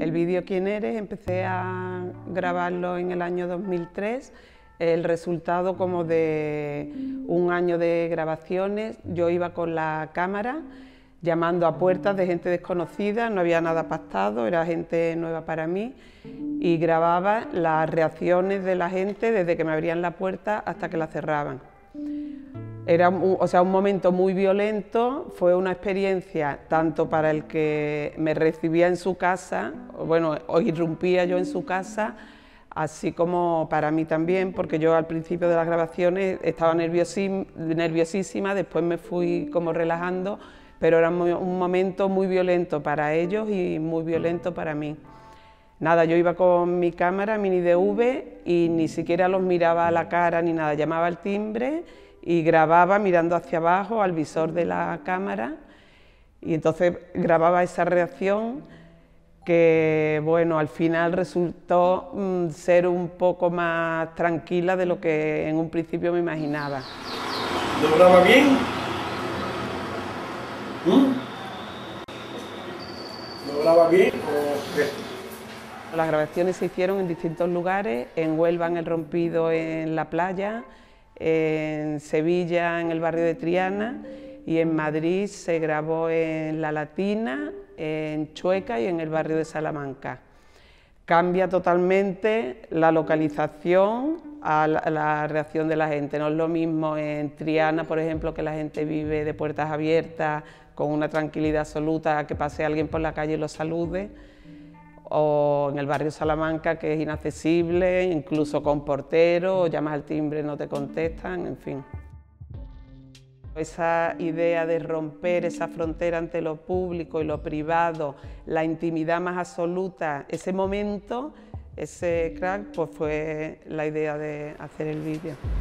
El vídeo Quién eres empecé a grabarlo en el año 2003, el resultado como de un año de grabaciones. Yo iba con la cámara llamando a puertas de gente desconocida, no había nada pactado, era gente nueva para mí y grababa las reacciones de la gente desde que me abrían la puerta hasta que la cerraban. Era un momento muy violento, fue una experiencia tanto para el que me recibía en su casa, bueno, o irrumpía yo en su casa, así como para mí también, porque yo al principio de las grabaciones estaba nerviosísima, después me fui como relajando, pero era un momento muy violento para ellos y muy violento para mí. Nada, yo iba con mi cámara mini DV y ni siquiera los miraba a la cara ni nada, llamaba al timbre y grababa mirando hacia abajo al visor de la cámara y entonces grababa esa reacción que, bueno, al final resultó ser un poco más tranquila de lo que en un principio me imaginaba. ¿Doblaba bien? ¿Doblaba bien o qué? Las grabaciones se hicieron en distintos lugares, en Huelva, en El Rompido, en la playa, en Sevilla, en el barrio de Triana, y en Madrid se grabó en La Latina, en Chueca y en el barrio de Salamanca. Cambia totalmente la localización a la reacción de la gente. No es lo mismo en Triana, por ejemplo, que la gente vive de puertas abiertas, con una tranquilidad absoluta, que pase alguien por la calle y lo salude, o en el barrio Salamanca, que es inaccesible, incluso con portero, llamas al timbre, no te contestan, en fin. Esa idea de romper esa frontera entre lo público y lo privado, la intimidad más absoluta, ese momento, ese crack, pues fue la idea de hacer el vídeo.